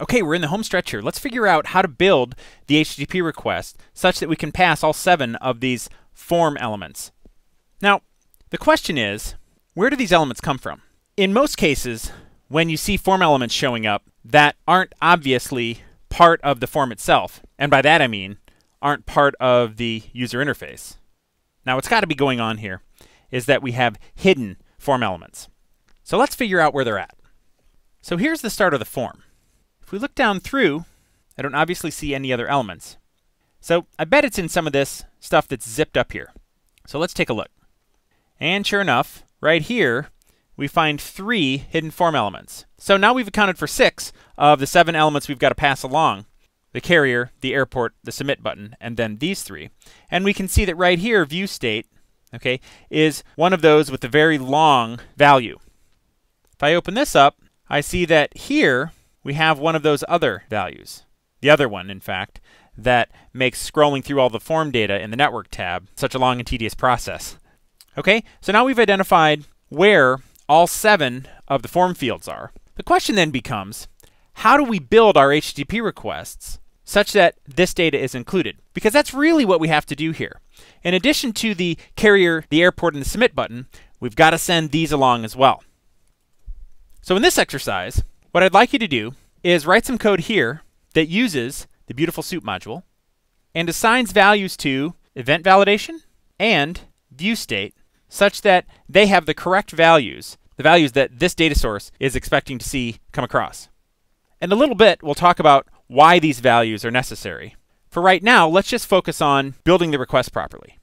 Okay, we're in the home stretch here. Let's figure out how to build the HTTP request such that we can pass all 7 of these form elements. Now, the question is, where do these elements come from? In most cases, when you see form elements showing up that aren't obviously part of the form itself, and by that I mean aren't part of the user interface. Now, what's got to be going on here is that we have hidden form elements. So let's figure out where they're at. So here's the start of the form. If we look down through, I don't obviously see any other elements. So I bet it's in some of this stuff that's zipped up here. So let's take a look. And sure enough, right here, we find 3 hidden form elements. So now we've accounted for 6 of the 7 elements we've got to pass along: the carrier, the airport, the submit button, and then these 3. And we can see that right here, view state, okay, is one of those with a very long value. If I open this up, I see that here we have one of those other values. The other one, in fact, that makes scrolling through all the form data in the network tab such a long and tedious process. Okay, so now we've identified where all 7 of the form fields are. The question then becomes, how do we build our HTTP requests such that this data is included? Because that's really what we have to do here. In addition to the carrier, the airport, and the submit button, we've got to send these along as well. So in this exercise, what I'd like you to do is write some code here that uses the Beautiful Soup module and assigns values to event validation and view state such that they have the correct values, the values that this data source is expecting to see come across. In a little bit, we'll talk about why these values are necessary. For right now, let's just focus on building the request properly.